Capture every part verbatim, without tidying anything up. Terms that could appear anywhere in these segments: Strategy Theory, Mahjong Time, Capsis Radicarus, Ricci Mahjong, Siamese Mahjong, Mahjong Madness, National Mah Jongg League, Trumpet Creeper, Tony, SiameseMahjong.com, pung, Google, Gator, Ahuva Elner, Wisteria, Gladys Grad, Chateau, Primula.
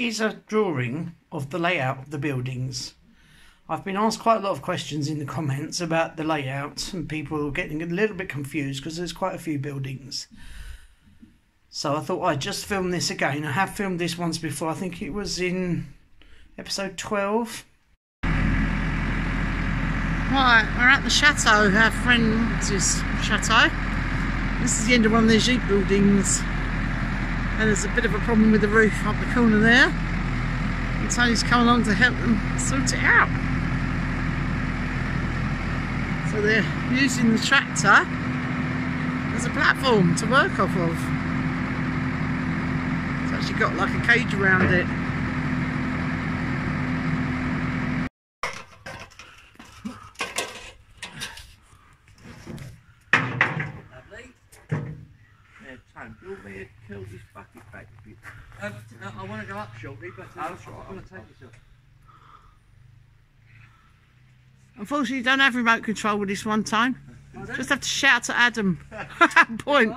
is a drawing of the layout of the buildings. I've been asked quite a lot of questions in the comments about the layout, and people are getting a little bit confused because there's quite a few buildings. So I thought I'd just film this again. I have filmed this once before. I think it was in episode twelve. Right, we're at the Chateau. Our friend's Chateau. This is the end of one of the Jeep buildings. And there's a bit of a problem with the roof up the corner there. And Tony's come along to help them sort it out. So they're using the tractor as a platform to work off of. It's actually got like a cage around it. This bucket back a bit. Um, I want to go up shortly, but uh, I'm going to take this off. Unfortunately, you don't have remote control with this one time. Just have to shout at Adam. Point.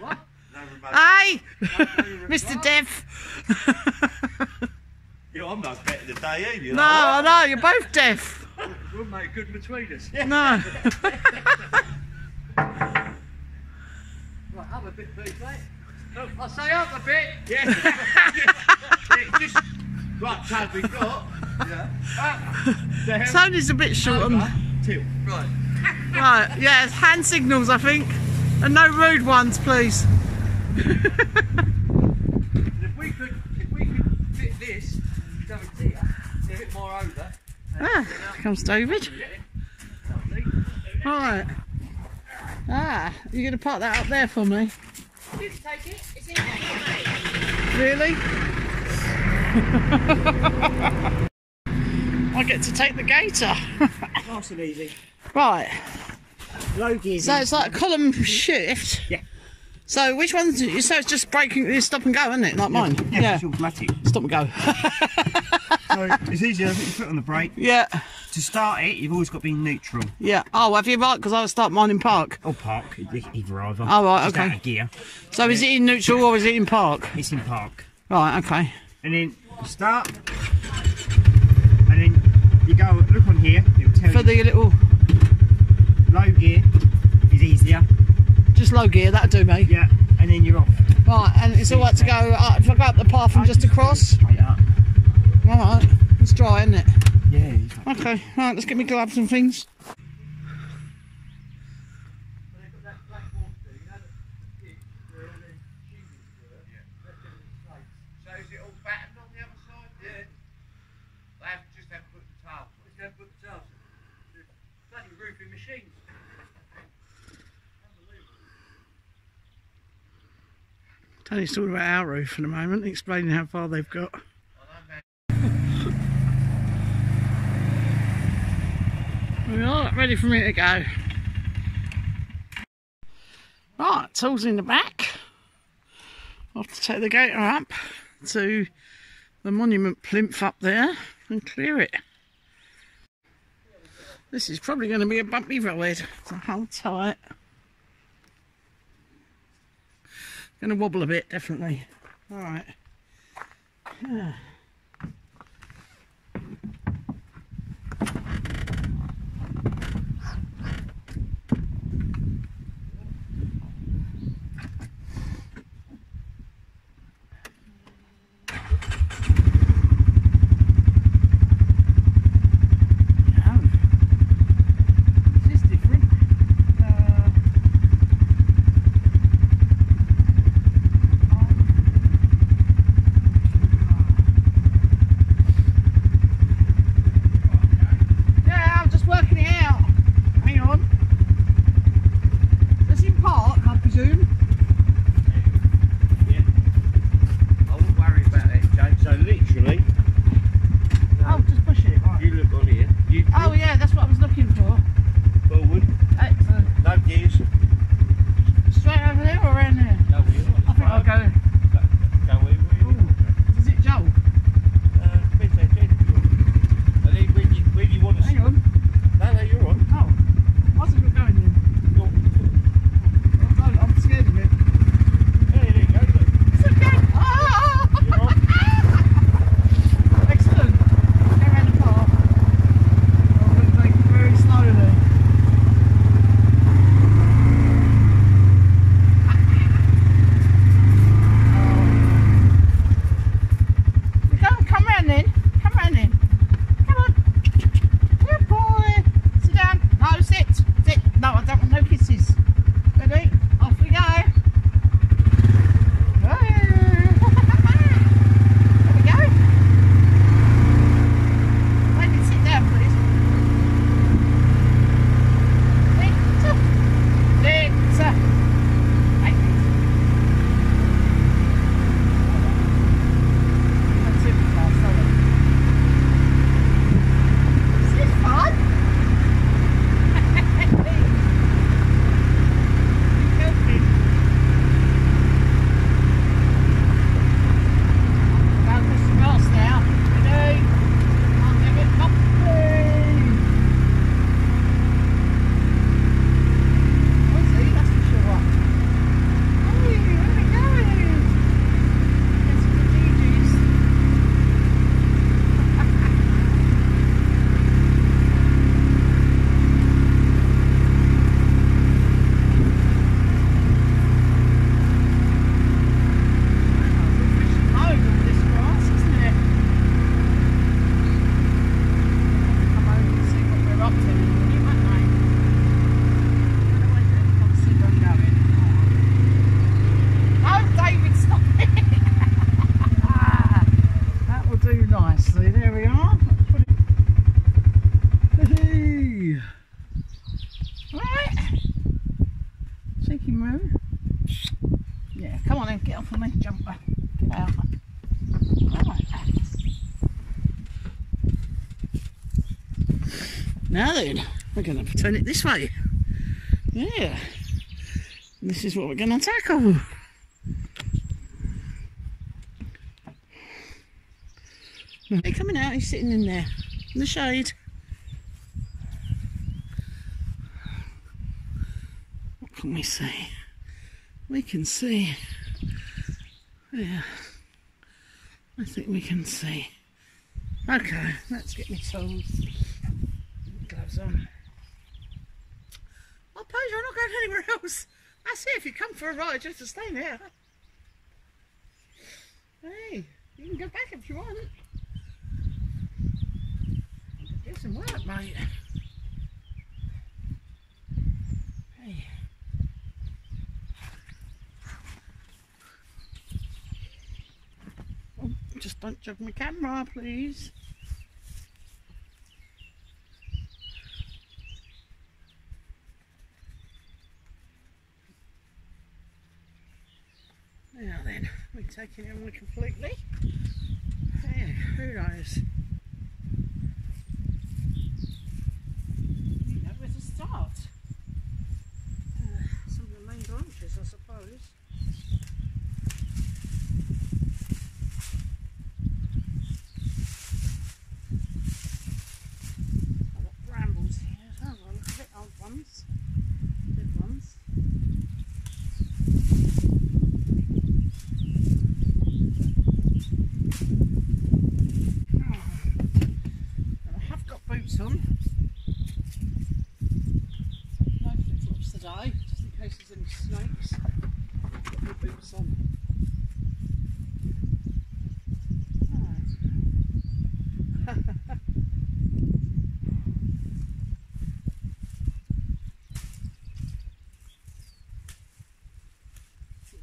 What? Hey, Mister Deaf. Yeah, I'm no better today either. No, I know, you're both deaf. We'll make good between us. Yeah. No. Right, I'm a bit pleased, mate. No, I'll say up a bit. Yeah. It's just right time we got. Yeah. Uh, Tony's a bit short on. Two. Right. Right. Yeah. Hand signals, I think, and no rude ones, please. If we could, if we could fit this, go here, a bit more over. Ah, here comes David. All right. Ah, you're gonna pop that up there for me. You can take it. It's in there. Really? I get to take the gator. Nice and easy. Right. Low gear. So it's like a column shift. Yeah. So which one's so it's just braking, it's stop and go, isn't it? Like mine. Yeah, yeah. It's automatic. Stop and go. So it's easier to put your foot on the brake. Yeah. To start it, you've always got to be neutral. Yeah. Oh, have you right? Because I would start mine in park. Or park, either either. Oh right, okay. Just out of gear. So yeah. Is it in neutral or is it in park? It's in park. Right, okay. And then start, and then you go look on here. It'll tell For you. the little low gear is easier. Just low gear, that'll do me. Yeah. And then you're off. Right, and it's all right to go. Uh, if I go up the path and I just across. Straight up. All right. It's dry, isn't it? Yeah. Okay, right, let's get me gloves and things. So is it all battened on the other side? Yeah. They have just have to put the tiles on. Just have to put the tiles on. The bloody roofing machines. Unbelievable. Tony's talking about our roof in a moment, explaining how far they've got. We're not ready for me to go. Right, tools in the back. I'll have to take the gator up to the monument plinth up there and clear it. This is probably going to be a bumpy ride, so hold tight. Going to wobble a bit, definitely. All right. Yeah. Now then, we're going to turn it this way. Yeah. And this is what we're going to tackle. He's coming out, he's sitting in there, in the shade. What can we see? We can see. Yeah. I think we can see. Okay, let's get my tools. Gloves on. I suppose you're not going anywhere else. That's it, if you come for a ride, you have to stay there. Hey, you can go back if you want. Do some work, mate. Hey. Oh, just don't jog my camera, please. Now then, we're taking it on completely. Yeah, who knows? We know where to start. Uh, some of the main branches, I suppose. I've got brambles here as well. Look at the old ones, good ones. On. No flip-flops today, just in case there's any snakes. Got my boots on. Right.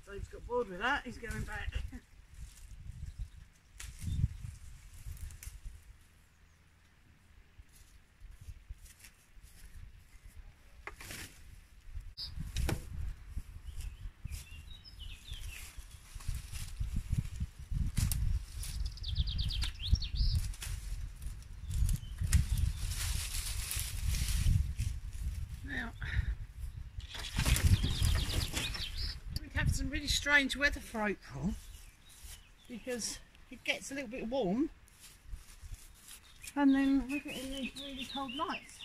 Dave's got bored with that, he's going back. Some really strange weather for April because it gets a little bit warm and then we're getting these really cold nights,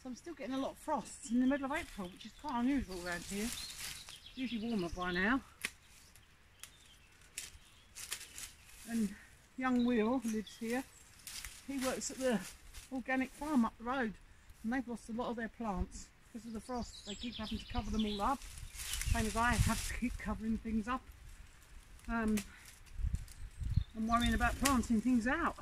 so I'm still getting a lot of frosts in the middle of April, which is quite unusual around here. It's usually warmer by now. And young Will, who lives here, he works at the organic farm up the road, and they've lost a lot of their plants because of the frost. They keep having to cover them all up. Same as I have to keep covering things up. Um, I'm worrying about planting things out.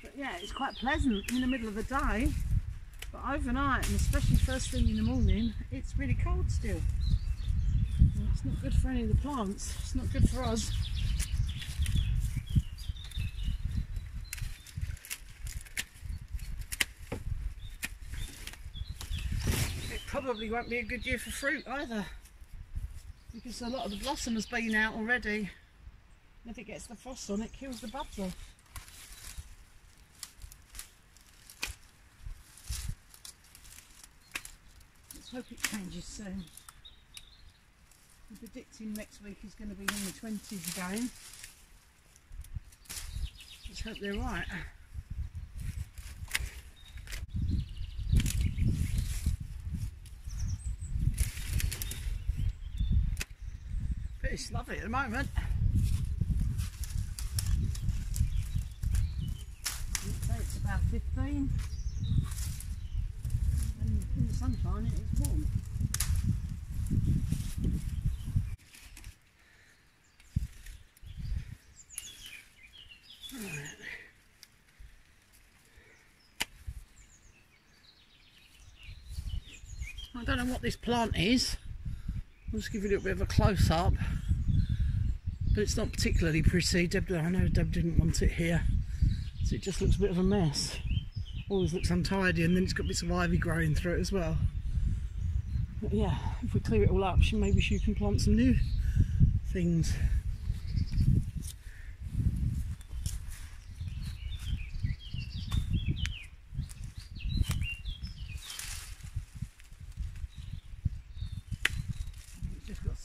But yeah, it's quite pleasant in the middle of the day, but overnight, and especially first thing in the morning, it's really cold still. And it's not good for any of the plants, it's not good for us. Probably won't be a good year for fruit either, because a lot of the blossom has been out already, and if it gets the frost on it kills the buds off. Let's hope it changes soon. I'm predicting next week is going to be in the twenties again. Let's hope they're right. It's lovely at the moment. It's about fifteen, and in the sunshine it is warm. Right. I don't know what this plant is. I'll just give you a little bit of a close-up. But it's not particularly pretty. Deb, I know Deb didn't want it here, so it just looks a bit of a mess. Always looks untidy, and then it's got bits of ivy growing through it as well. But yeah, if we clear it all up, maybe she can plant some new things.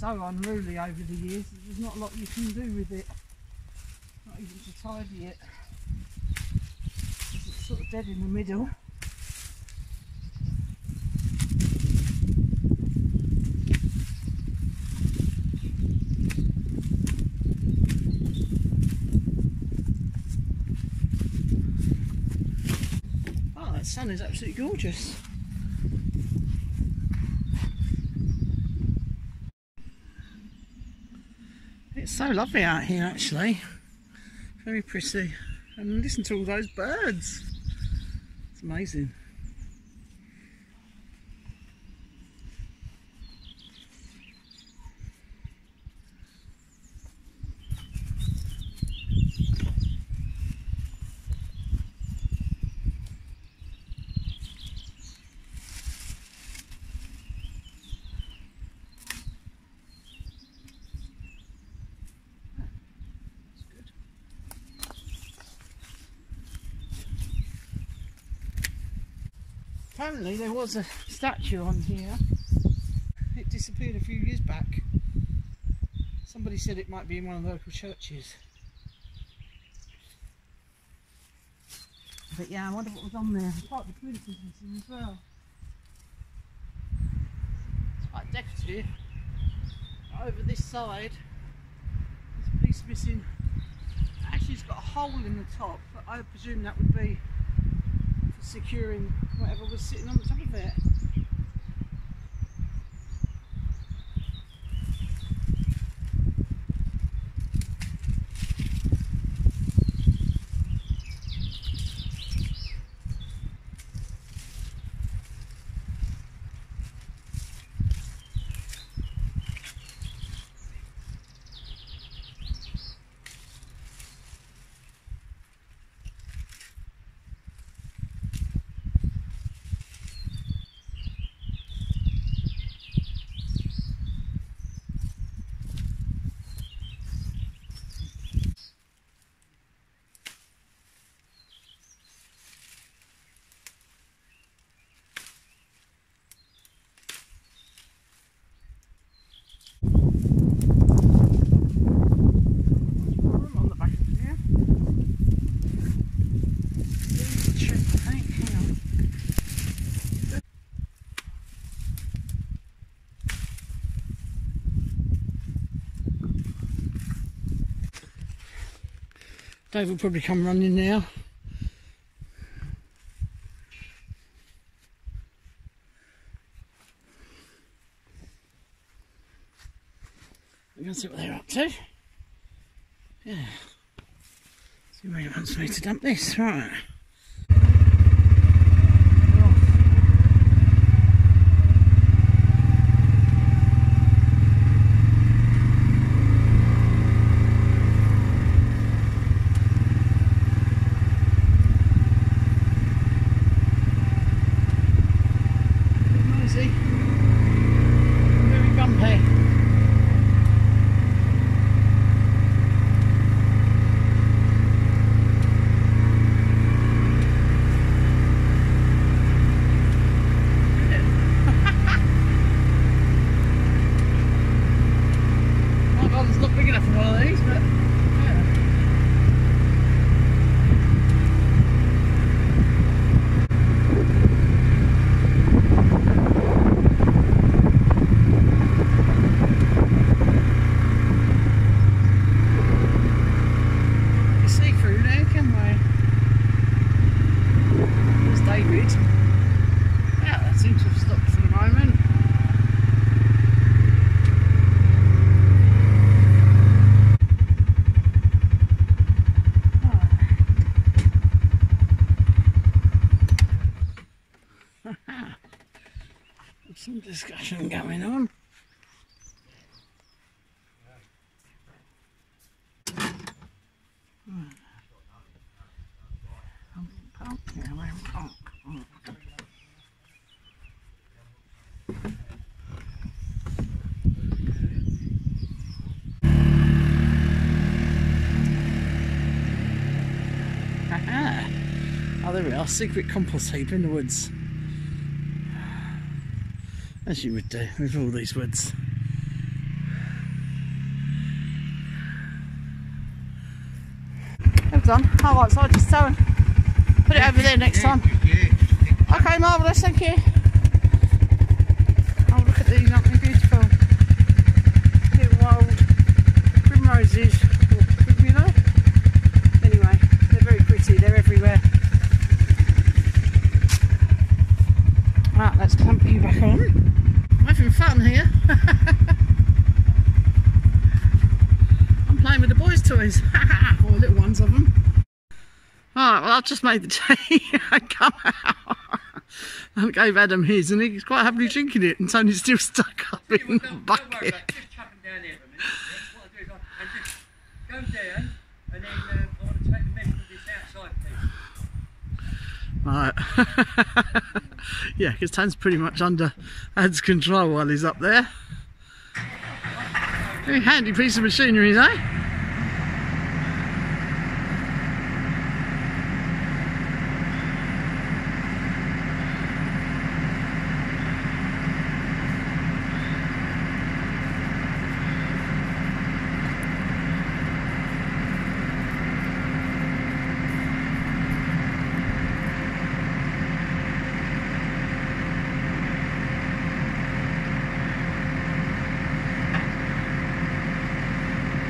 so unruly over the years that there's not a lot you can do with it. Not even to tidy it. It's sort of dead in the middle. Oh, that sun is absolutely gorgeous. It's so lovely out here actually, very pretty, and listen to all those birds, it's amazing. Apparently there was a statue on here, it disappeared a few years back. Somebody said it might be in one of the local churches. But yeah, I wonder what was on there. Quite the criticism as well. It's quite decorative. Over this side, there's a piece missing. Actually it's got a hole in the top, but I presume that would be for securing whatever was sitting on the top of it. Dave will probably come running now. We're going to see what they're up to. Yeah. See where he wants me to dump this, right? Some discussion going on. Aha! Oh, there we are, secret compost heap in the woods. As you would do with all these woods. done. Oh, well, it's all just sowing. Put it over there next time. Okay, marvellous, thank you. Oh, look at these, aren't they beautiful? Little wild primroses, or primula. Anyway, they're very pretty, they're everywhere. Right, let's clump you back on. I'm having fun here. I'm playing with the boys' toys, or little ones of them. Alright, well I've just made the tea. I come out. I gave Adam his and he's quite happily drinking it, and Tony's still stuck up in the bucket. Just chuck them down here for a minute. What I'll do is I'll just go down and then um, I want to take the measure of this outside piece. Right. Yeah, because Tan's pretty much under Ad's control while he's up there. Very handy piece of machinery, eh?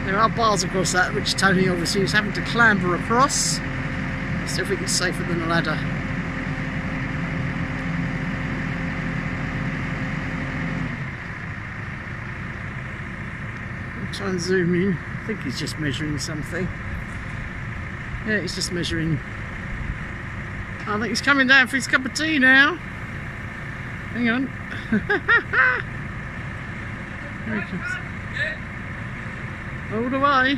There are bars across that, which Tony obviously is having to clamber across. Let's see if we can safer than a ladder. I'll try and zoom in. I think he's just measuring something. Yeah, he's just measuring. I think he's coming down for his cup of tea now. Hang on. There he comes. All the way.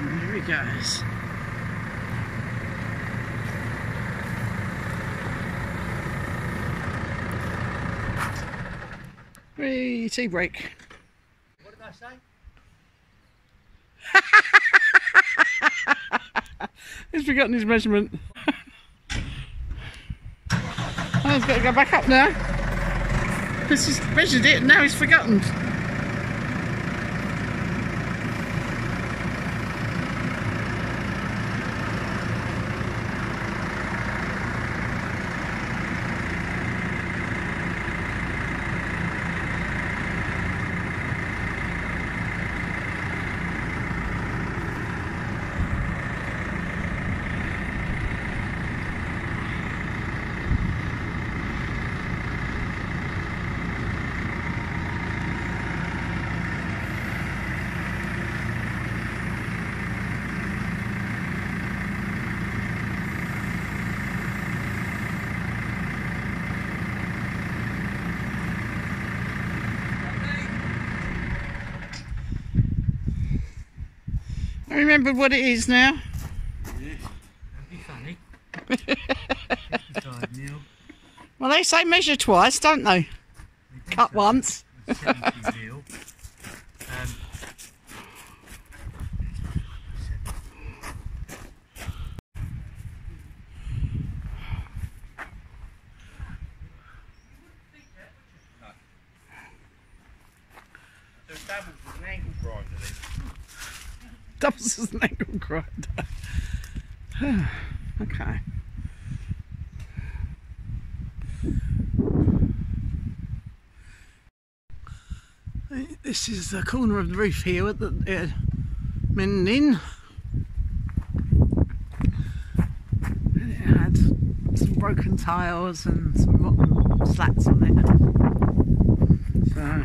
And here he goes. Hey, tea break. What did I say? He's forgotten his measurement. Oh, he's got to go back up now. Because he's measured it and now he's forgotten. I remember what it is now. Yeah, that'd be funny. Died, Neil. Well, they say measure twice, don't they? they Cut once. seventy, Neil. Um, There's doubles with an angle grinder there. Doubles as an angle grinder. Okay. This is the corner of the roof here that they're mending. And it had some broken tiles and some rotten slats on it. So,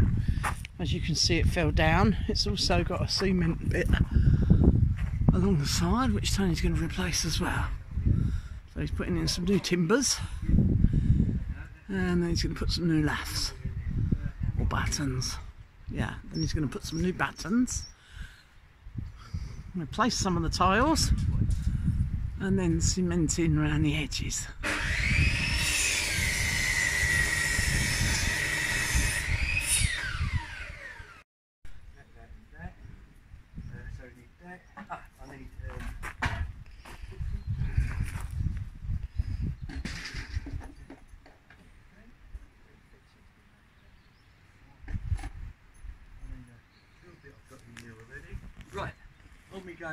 as you can see, it fell down. It's also got a cement bit along the side, which Tony's going to replace as well. So he's putting in some new timbers, and then he's going to put some new laths or battens. Yeah, then he's going to put some new battens, replace some of the tiles, and then cement in around the edges.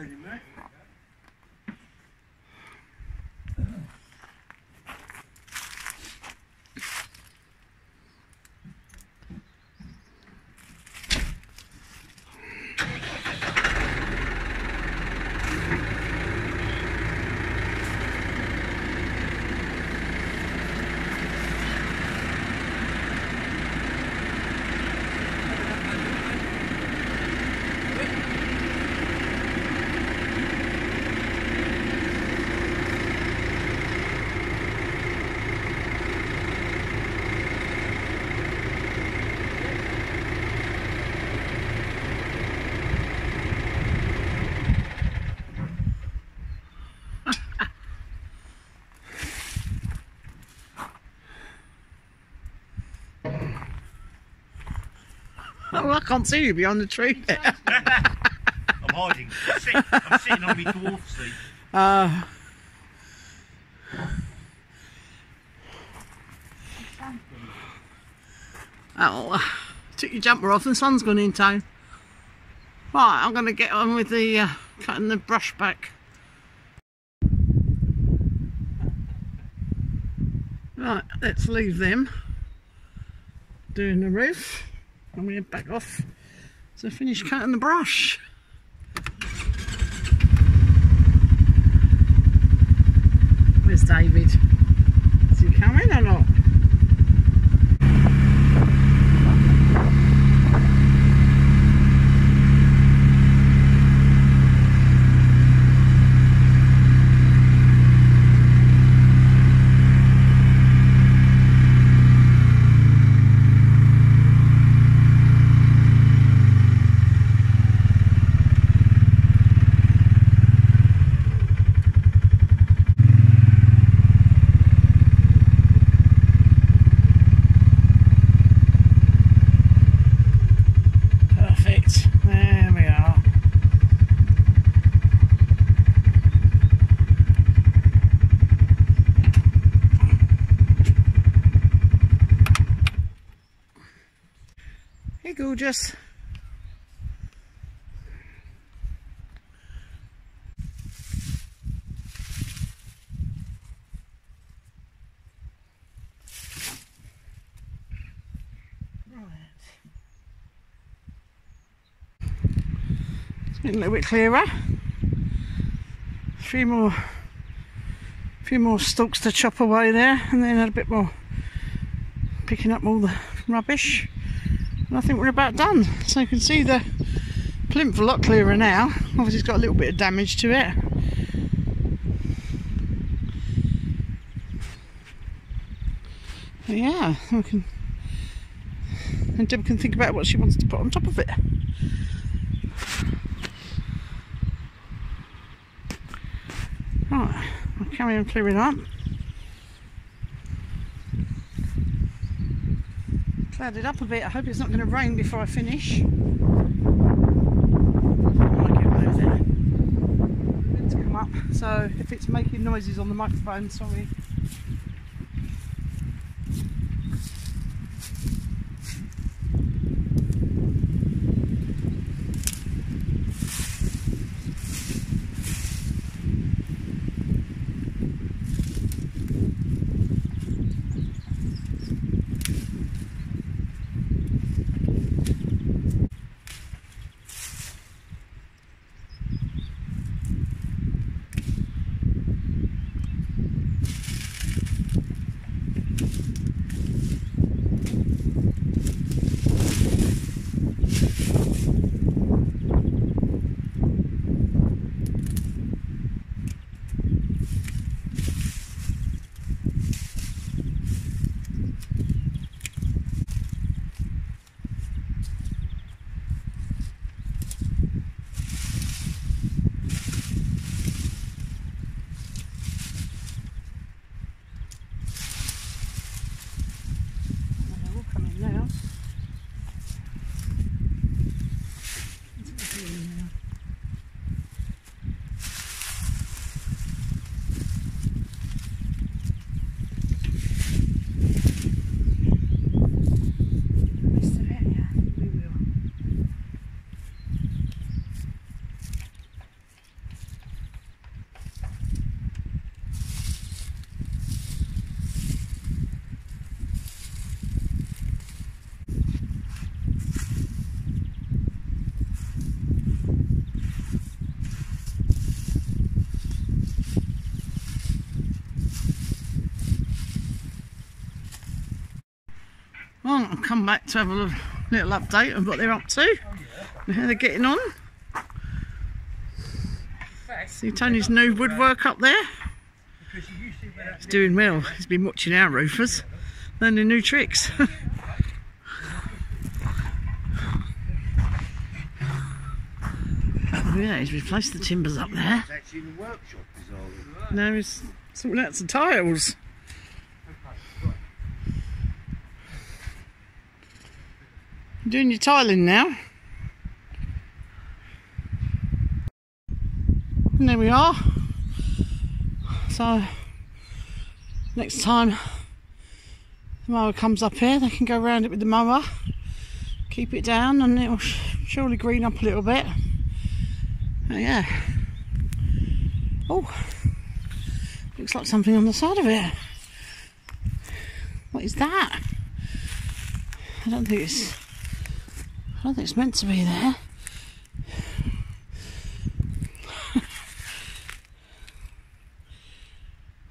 goes in there. Oh, I can't see you behind the tree there. I'm hiding. I'm sitting, I'm sitting on me dwarf seat. Uh, oh, took your jumper off and the sun's gone in town. Right, I'm going to get on with the uh, cutting the brush back. Right, let's leave them doing the roof. I'm going to back off to finish cutting the brush. Where's David? Is he coming or not? Gorgeous. Right. It's been a little bit clearer. A few more, a few more stalks to chop away there, and then a bit more picking up all the rubbish. I think we're about done, so you can see the plinth a lot clearer now. Obviously it's got a little bit of damage to it. But yeah, we can, and Deb can think about what she wants to put on top of it. Right, I'll carry on clearing up. It up a bit. I hope it's not going to rain before I finish. I like it when it's meant to come up. So if it's making noises on the microphone, sorry. come back to have a little update on what they're up to and how they're getting on. See Tony's new woodwork up there. He's doing well. He's been watching our roofers, learning new tricks. Yeah, he's replaced the timbers up there. Now he's sorting out some tiles. You're doing your tiling now. And there we are. So next time the mower comes up here, they can go around it with the mower, keep it down, and it'll surely green up a little bit. Oh yeah. Oh, looks like something on the side of it. What is that? I don't think it's. I don't think it's meant to be there.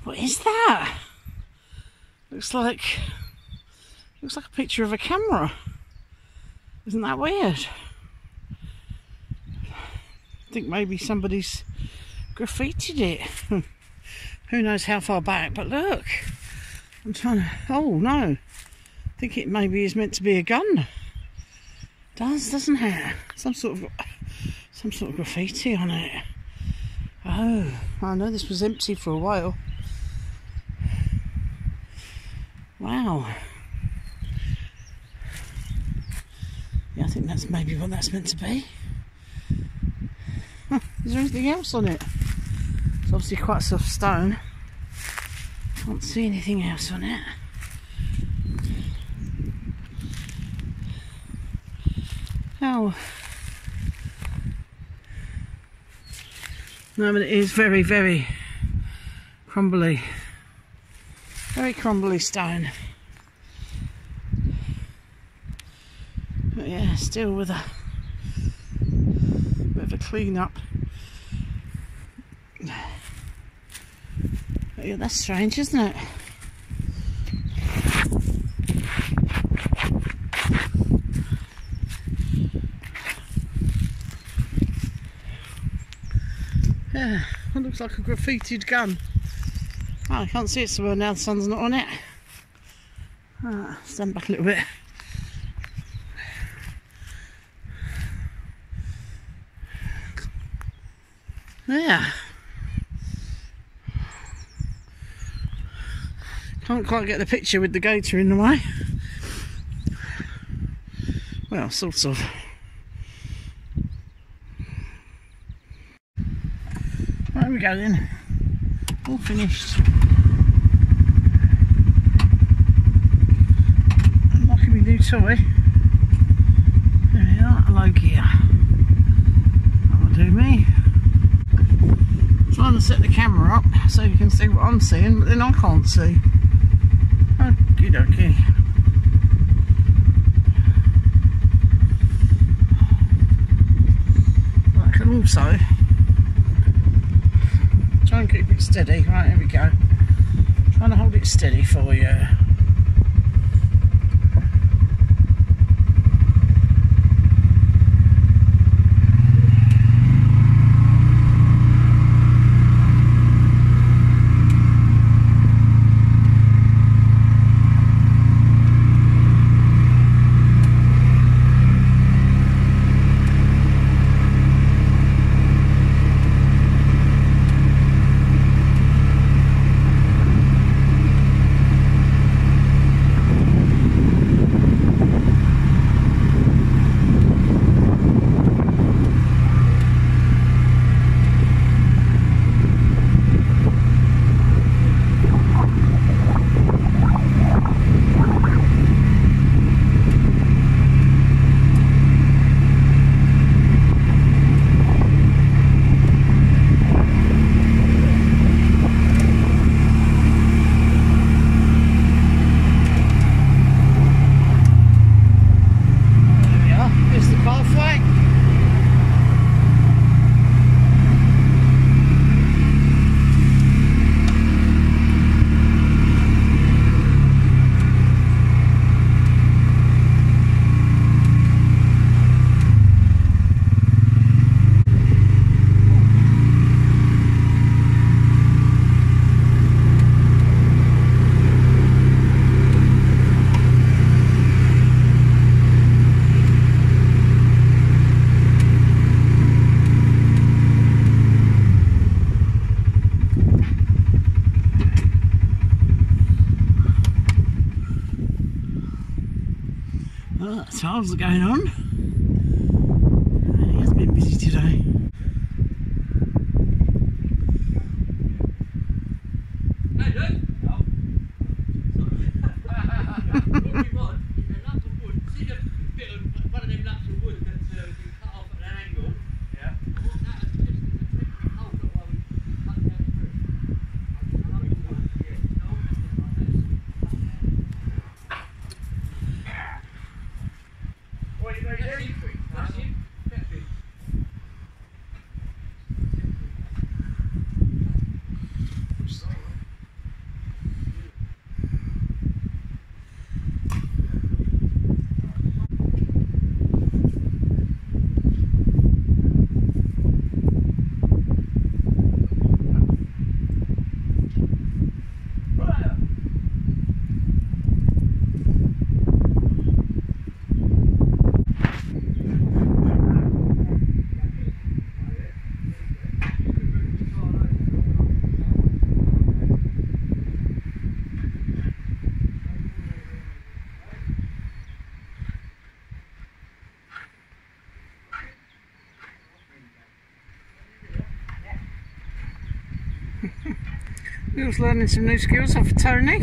What is that? Looks like. Looks like a picture of a camera. Isn't that weird? I think maybe somebody's graffitied it. Who knows how far back, but look. I'm trying to... Oh, no. I think it maybe is meant to be a gun. Does, doesn't it? Some sort of... Some sort of graffiti on it. Oh, I know this was empty for a while. Wow. Yeah, I think that's maybe what that's meant to be. Is there anything else on it? It's obviously quite soft stone. Can't see anything else on it. Oh. No, but it is very, very crumbly. Very crumbly stone. But yeah, still with a bit of a clean up. Oh, yeah, that's strange, isn't it? Yeah, it looks like a graffitied gun. Oh, I can't see it so well now, the sun's not on it. Ah, stand back a little bit. Yeah. Can't quite get the picture with the gator in the way. Well, sort of. Right, we go then. All finished. I'm liking my new toy. There we are, a low gear. That'll do me. I'm trying to set the camera up so you can see what I'm seeing, but then I can't see. Okie dokie. Right, I can also try and keep it steady. Right, here we go. I'm trying to hold it steady for you. How's it going on? It has been busy today. Hey dude! Bill's learning some new skills off of Tony. I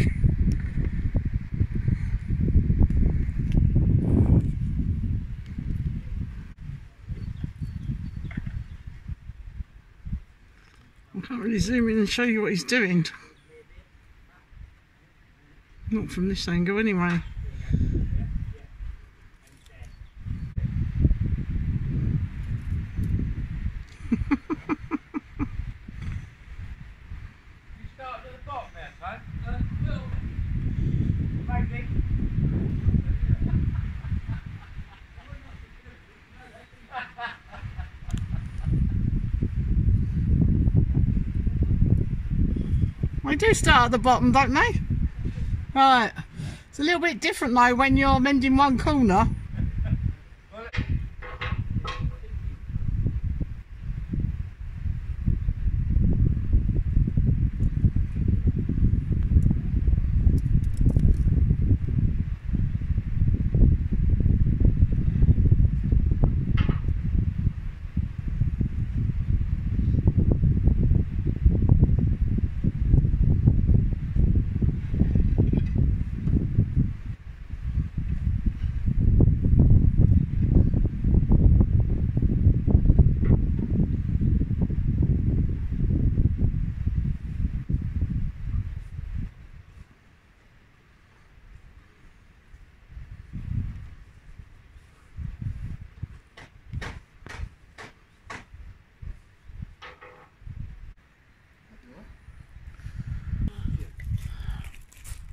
can't really zoom in and show you what he's doing. Not from this angle anyway. They do start at the bottom, don't they? Right. It's a little bit different though when you're mending one corner.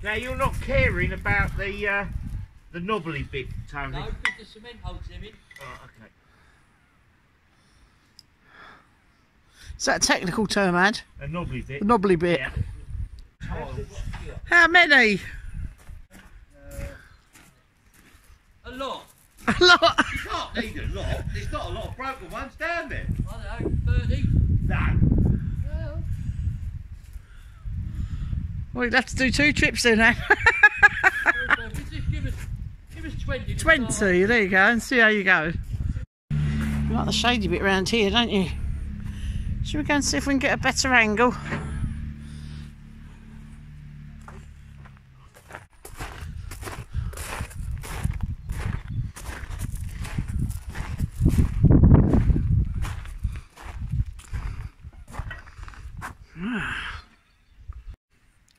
Now you're not caring about the uh, the knobbly bit, Tony. No, because the cement holds them in. Oh, okay. Is that a technical term, Ad? A knobbly bit. A knobbly bit. Yeah. Oh. How many? Uh, a lot. A lot. You can't need a lot. There's not a lot of broken ones down there. I don't know, thirty. No. Well, you'd have to do two trips then, eh? give, us, give us twenty. twenty, there you go, and see how you go. You like the shady bit round here, don't you? Should we go and see if we can get a better angle?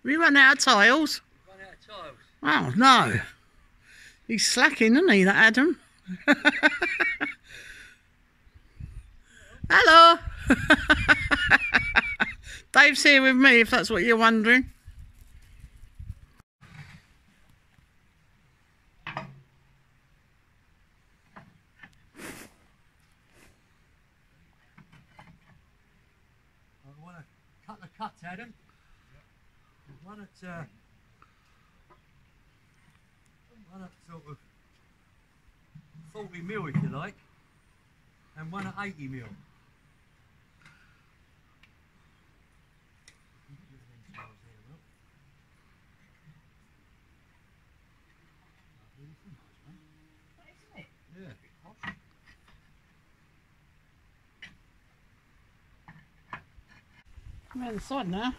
We run out of tiles. Run out of tiles. Oh no. He's slacking, isn't he, that Adam? Hello. Dave's here with me, if that's what you're wondering. I want to cut the cut, Adam. One at, uh, one at sort of forty mil if you like, and one at eighty mil. I'm out the side now,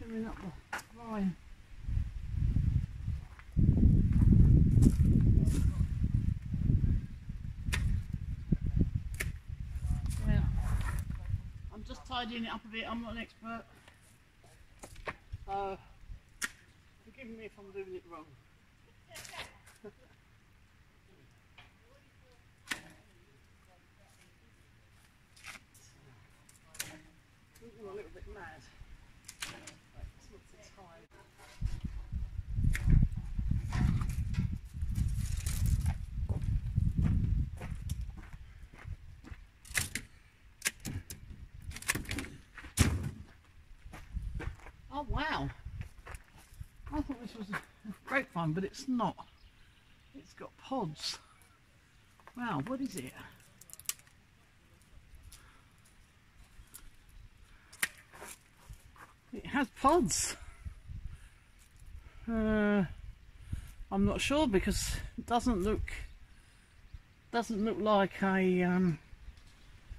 trimming up the vine. Well, I'm just tidying it up a bit, I'm not an expert, so forgive me if I'm doing it wrong. A little bit mad. Like, it's not the time. Oh wow! I thought this was a grapevine, but it's not. It's got pods. Wow, what is it? It has pods. Uh, I'm not sure because it doesn't look doesn't look like a um,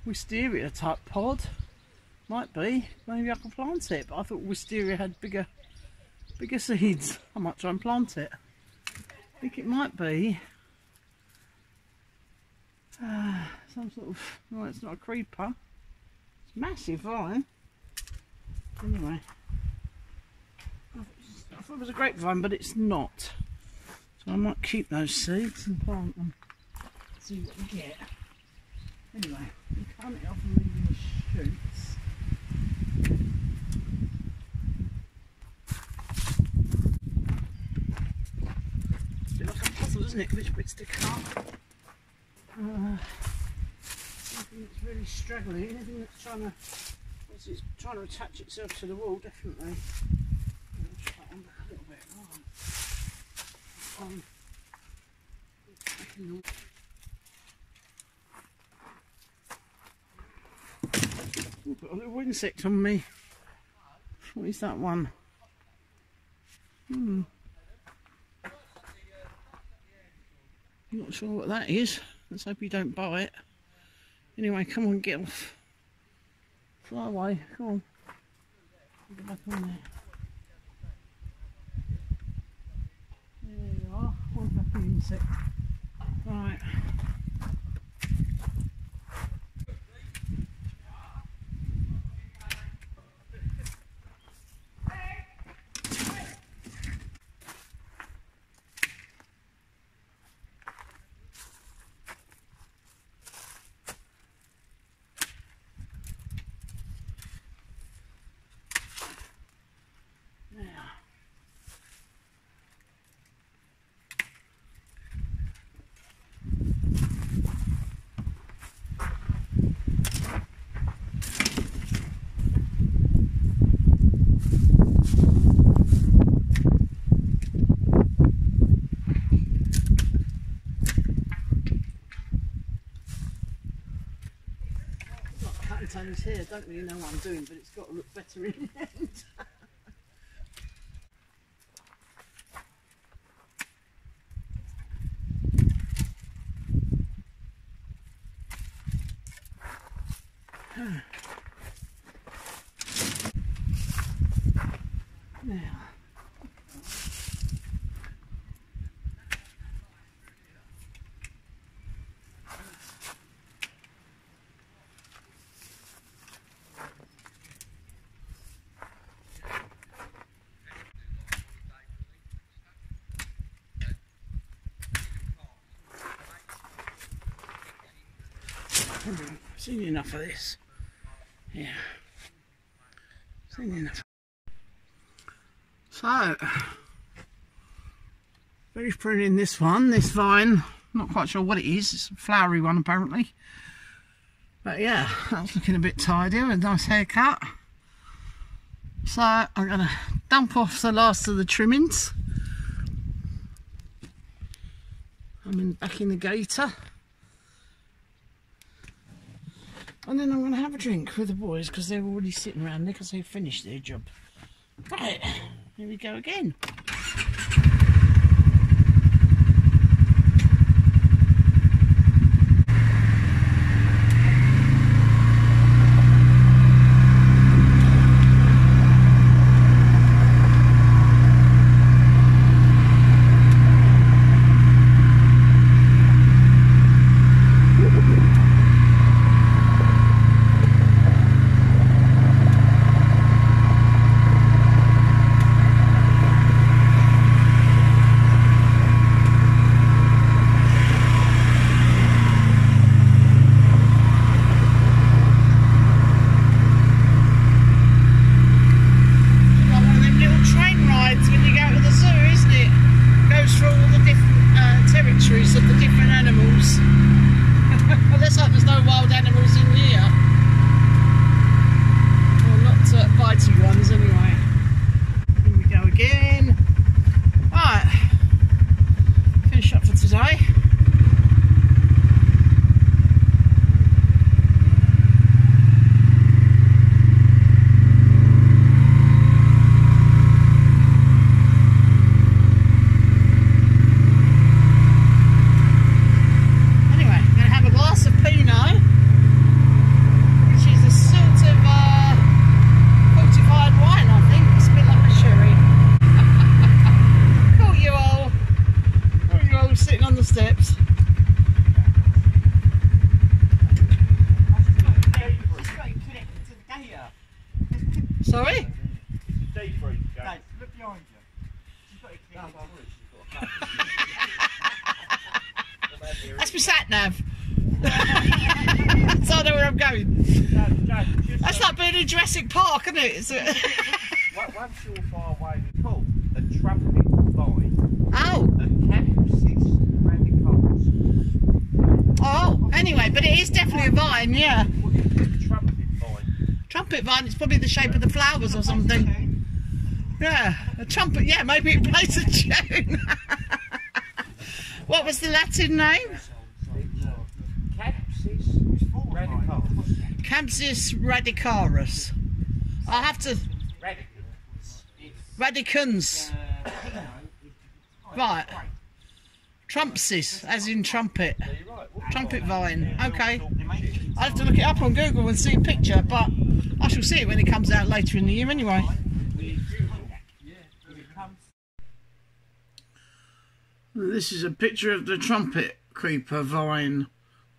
wisteria type pod. Might be. Maybe I can plant it. But I thought wisteria had bigger bigger seeds. I might try and plant it. I think it might be uh, some sort of. No, it's not a creeper. It's massive vine. Anyway, I thought it was a grapevine, but it's not. So I might keep those seeds and plant them. See what we get. Anyway, you can't often leave the shoots. It's a bit like a puzzle, isn't it? Which bits to cut? Uh, anything that's really straggly, anything that's trying to. It's trying to attach itself to the wall, definitely. I'll on back a little bit. Oh. Um, Ooh, got a little insect on me. What is that one? Hmm. I'm not sure what that is. Let's hope you don't buy it. Anyway, come on, get off. Fly away, come on. Get back on there. There you are, one happy insect. Right. Tony's here, don't really know what I'm doing, but it's got to look better in the end. Now, seen enough of this. Yeah. Seen enough. So, very pruning this one, this vine. Not quite sure what it is. It's a flowery one apparently. But yeah, that's looking a bit tidier with a nice haircut. So I'm gonna dump off the last of the trimmings. I'm in back in the Gator. And then I'm going to have a drink with the boys because they're already sitting around there because they've finished their job. Right, here we go again. Sorry? Day three, guys. Hey, look behind you. She's got a clean one. That's my sat nav. So I know where I'm going. No, no, that's like being in Jurassic Park, isn't it? Is it? Once you're far away, it's called the Trumpet Creeper. Oh. The Capsis Radicarus. Oh, anyway, but it is definitely a vine, yeah. Well, it's a trumpet vine. Trumpet vine, it's probably the shape of the flowers or something. Yeah, a trumpet, yeah, maybe it plays a tune. What was the Latin name? Capsis Radicarus. I'll have to... Radicans. Right. Trumpsis, as in trumpet. Trumpet vine. Okay. I'll have to look it up on Google and see a picture, but I shall see it when it comes out later in the year anyway. This is a picture of the trumpet creeper vine.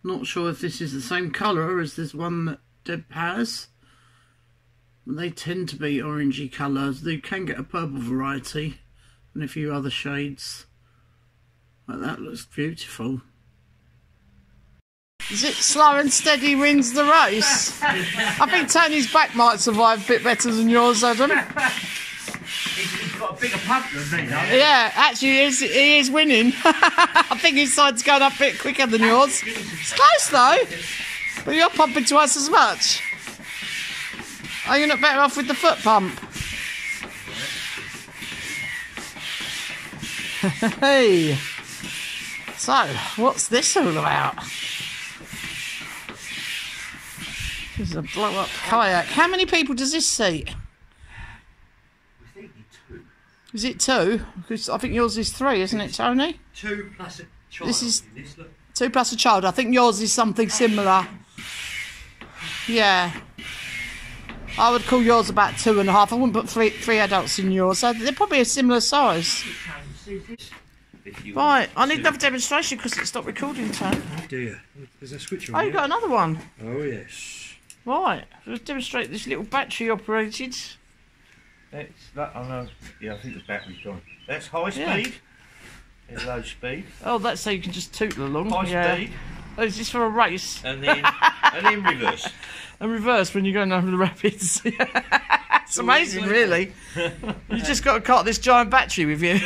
Not sure if this is the same colour as this one that Deb has. They tend to be orangey colours. You can get a purple variety and a few other shades. But that looks beautiful. Is it slow and steady wins the race? I think Tony's back might survive a bit better than yours, Adam. He's got a bigger pump than me, hasn't he? Yeah, actually he is, he is winning. I think his side's going up a bit quicker than yours. It's close though, but you're pumping twice as much. Are you not better off with the foot pump? Hey! So, what's this all about? This is a blow-up kayak. How many people does this seat? Is it two? Because I think yours is three, isn't it, Tony? Two plus a child. This is two plus a child. I think yours is something similar. Yeah. I would call yours about two and a half. I wouldn't put three, three adults in yours. So they're probably a similar size. Right. I need another demonstration because it stopped recording, Tony. Oh, dear. There's a switch on. Oh, you've got another one? Oh, yes. Right. Let's demonstrate this little battery operated. That's that. I know. Yeah, I think the battery's gone. That's high speed. Yeah. And low speed. Oh, that's so you can just tootle along. High yeah. speed. Oh, is this for a race? And then, and then reverse. And reverse when you're going over the rapids. It's amazing, really. You just got to cart this giant battery with you.